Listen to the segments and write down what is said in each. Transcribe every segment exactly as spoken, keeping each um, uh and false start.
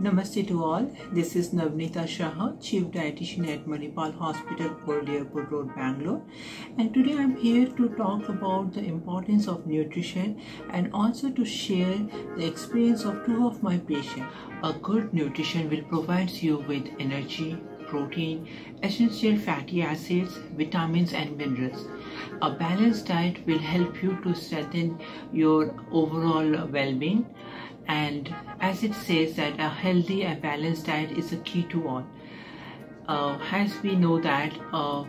Namaste to all. This is Nabanita Saha, Chief Dietitian at Manipal Hospital, Old Airport Road, Bangalore. And today I'm here to talk about the importance of nutrition and also to share the experience of two of my patients. A good nutrition will provide you with energy, protein, essential fatty acids, vitamins and minerals. A balanced diet will help you to strengthen your overall well-being. And as it says that a healthy and balanced diet is a key to all. Uh, as we know that a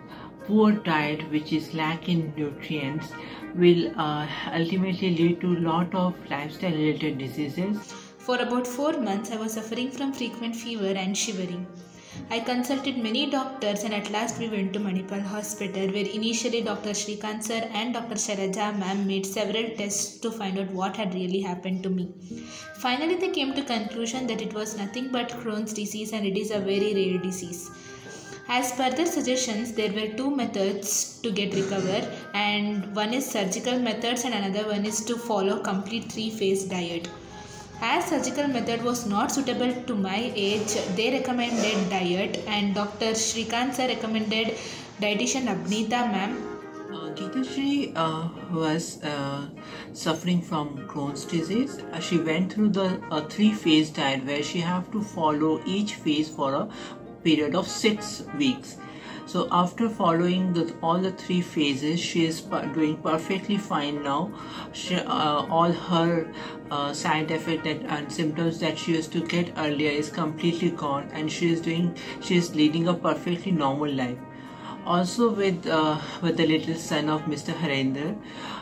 poor diet which is lack in nutrients will uh, ultimately lead to a lot of lifestyle related diseases. For about four months I was suffering from frequent fever and shivering. I consulted many doctors and at last we went to Manipal Hospital, where initially Doctor Shrikanth sir and Doctor Sharadha ma'am made several tests to find out what had really happened to me. Finally they came to conclusion that it was nothing but Crohn's disease and it is a very rare disease. As per their suggestions, there were two methods to get recovered, and one is surgical methods and another one is to follow complete three-phase diet. As surgical method was not suitable to my age, they recommended diet, and Doctor Shrikanth sir recommended dietitian Abnita ma'am. Uh, Geetashree uh, was uh, suffering from Crohn's disease. Uh, she went through the uh, three-phase diet where she have to follow each phase for a period of six weeks. So after following the, all the three phases, she is doing perfectly fine now. She, uh, all her uh, side effects and symptoms that she used to get earlier is completely gone, and she is doing. She is leading a perfectly normal life. Also with uh, with the little son of Mister Harender,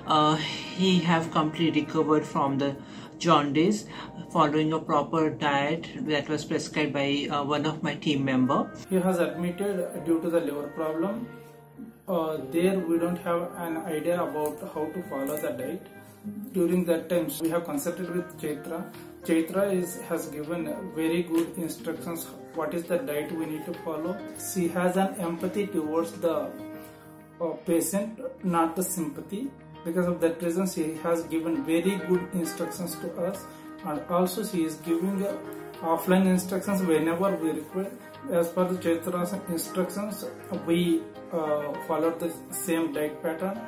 uh, he have completely recovered from the jaundice following a proper diet that was prescribed by uh, one of my team member. He was admitted due to the liver problem. Uh, there we don't have an idea about how to follow the diet. During that time we have consulted with Chaitra. Chaitra is, has given very good instructions what is the diet we need to follow. She has an empathy towards the uh, patient, not the sympathy. Because of that reason, she has given very good instructions to us, and also she is giving uh, offline instructions whenever we require. As per the Chaitra's instructions, we uh, followed the same diet pattern.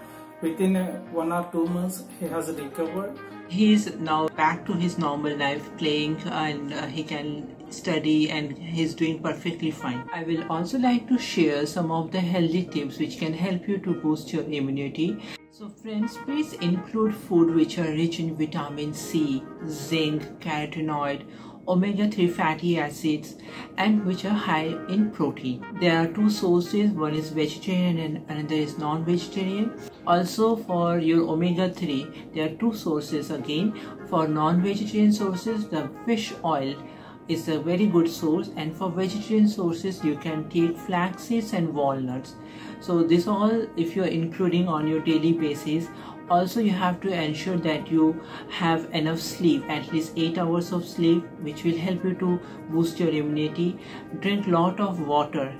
Within uh, one or two months, he has recovered. He is now back to his normal life, playing, and uh, he can study and he's doing perfectly fine. I will also like to share some of the healthy tips which can help you to boost your immunity. So friends, please include food which are rich in vitamin C, zinc, carotenoid, omega three fatty acids, and which are high in protein. There are two sources, one is vegetarian and another is non-vegetarian. Also for your omega three, there are two sources again. For non-vegetarian sources, the fish oil is a very good source, and for vegetarian sources you can take flax seeds and walnuts. So this all if you are including on your daily basis. Also you have to ensure that you have enough sleep, at least eight hours of sleep, which will help you to boost your immunity. Drink lot of water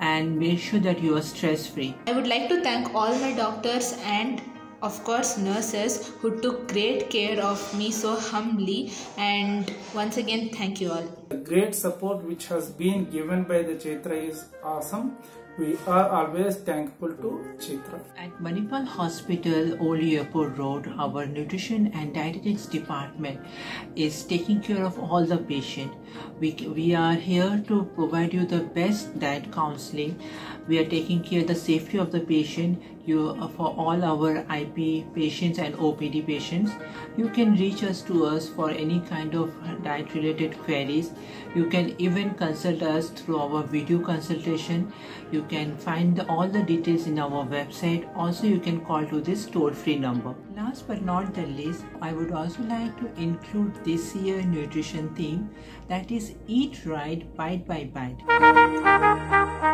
and make sure that you are stress free. I would like to thank all my doctors and of course nurses who took great care of me so humbly, and once again thank you all. The great support which has been given by the Chaitra is awesome. We are always thankful to Chaitra. At Manipal Hospital, Old Airport Road, our nutrition and dietetics department is taking care of all the patients. We, we are here to provide you the best diet counseling. We are taking care of the safety of the patient. You, for all our I P patients and O P D patients, you can reach us to us for any kind of diet related queries. You can even consult us through our video consultation. You can find all the details in our website. Also you can call to this toll-free number. Last but not the least, I would also like to include this year's nutrition theme, that is eat right bite by bite.